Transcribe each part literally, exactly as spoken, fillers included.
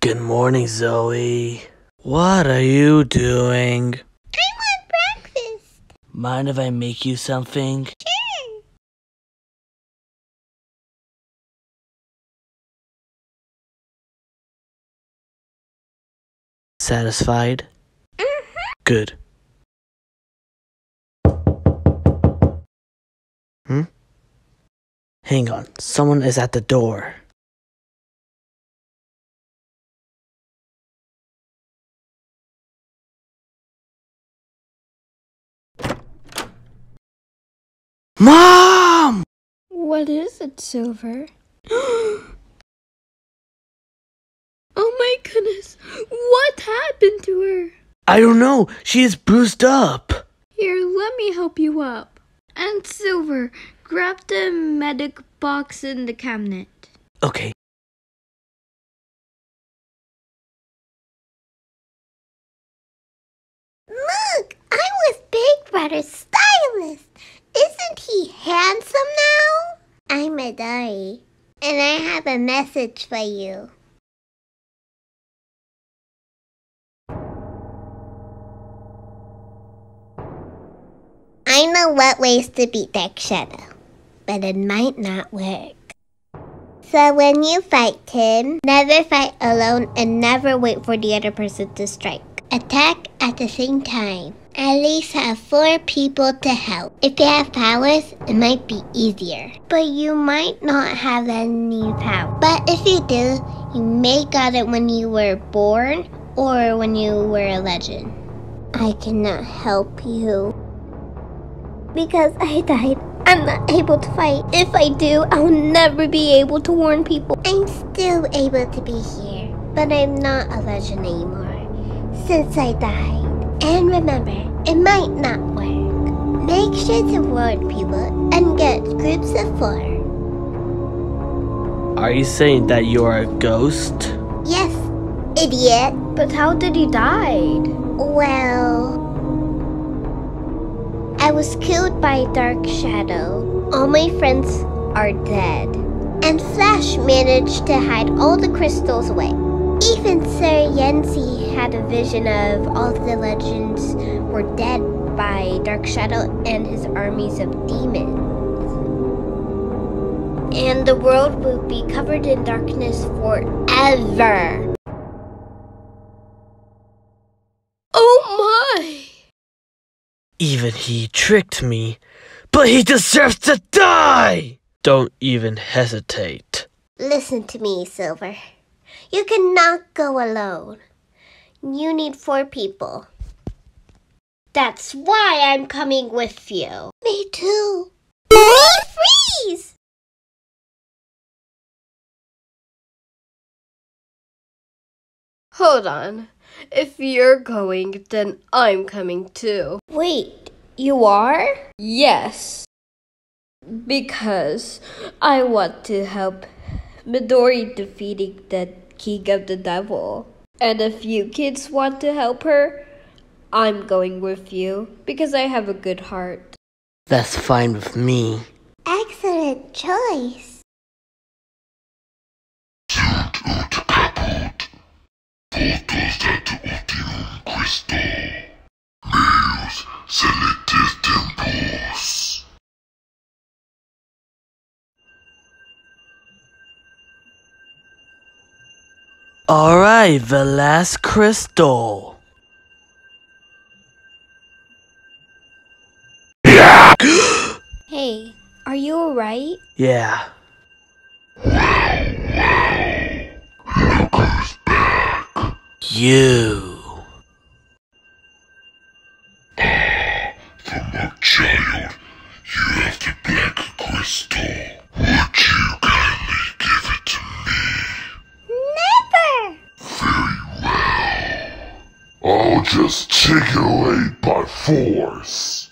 Good morning, Zoe. What are you doing? I want breakfast. Mind if I make you something? Sure. Satisfied? Mm-hmm. Good. Hmm? Hang on, someone is at the door. Mom! What is it, Silver? Oh my goodness! What happened to her? I don't know. She is bruised up. Here, let me help you up. And Silver, grab the medic box in the cabinet. Okay. Look! I was Big Brother's stylist! Isn't he handsome now? I'm Adari, and I have a message for you. I know what ways to beat Dark Shadow, but it might not work. So when you fight him, never fight alone and never wait for the other person to strike. Attack at the same time. At least have four people to help. If you have powers, it might be easier. But you might not have any power. But if you do, you may got it when you were born or when you were a legend. I cannot help you. Because I died, I'm not able to fight. If I do, I'll never be able to warn people. I'm still able to be here, but I'm not a legend anymore since I died. And remember, it might not work. Make sure to warn people and get groups of four. Are you saying that you are a ghost? Yes, idiot. But how did he die? Well, I was killed by Dark Shadow. All my friends are dead. And Flash managed to hide all the crystals away. Even Sir Yenzi had a vision of all the legends were dead by Dark Shadow and his armies of demons. And the world would be covered in darkness forever. Oh my! Even he tricked me, but he deserves to die! Don't even hesitate. Listen to me, Silver. You cannot go alone. You need four people. That's why I'm coming with you. Me too. Freeze! Hold on. If you're going, then I'm coming too. Wait, you are? Yes. Because I want to help Midori defeating the King of the Devil. And if you kids want to help her, I'm going with you because I have a good heart. That's fine with me. Excellent choice. Alright, the last crystal. Yeah. Hey, are you alright? Yeah. Wow, wow. Look who's back. You. Ah, from a child, you have the black crystal. Would you kindly give it to me? I'll just take it away by force.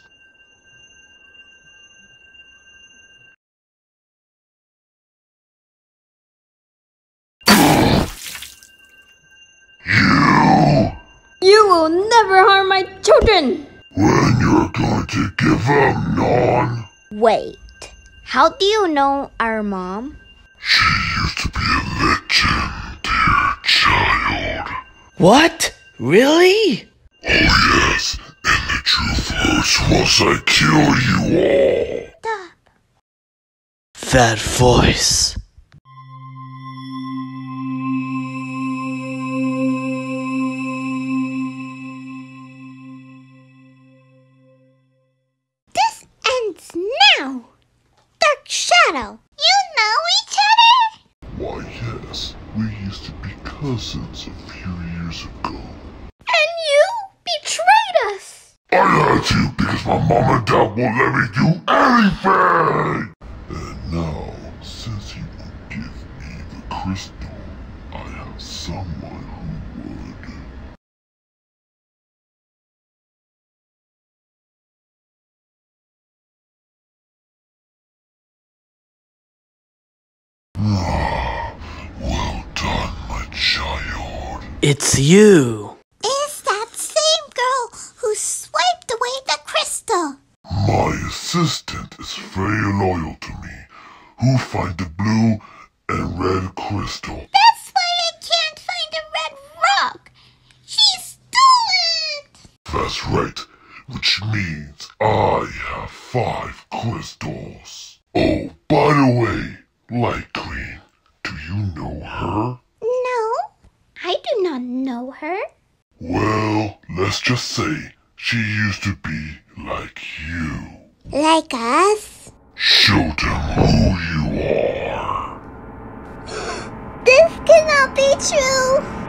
will never harm my children! When you're going to give up, Nan? Wait, how do you know our mom? She used to be a legend, dear child. What? Really? Oh yes, and the truth hurts once I kill you all. Stop. That voice. Now, Dark Shadow, you know each other? Why, yes, we used to be cousins a few years ago. And you betrayed us! I lied to you because my mom and dad won't let me do anything! And now, since you won't give me the crystal, I have someone who would. It's you! It's that same girl who swiped away the crystal! My assistant is very loyal to me, who find the blue and red crystal. That's why I can't find a red rock! She stole it! That's right, which means I have five crystals. Oh, by the way, Light Queen, do you know her? I do not know her. Well, let's just say she used to be like you. Like us? Show them who you are. This cannot be true.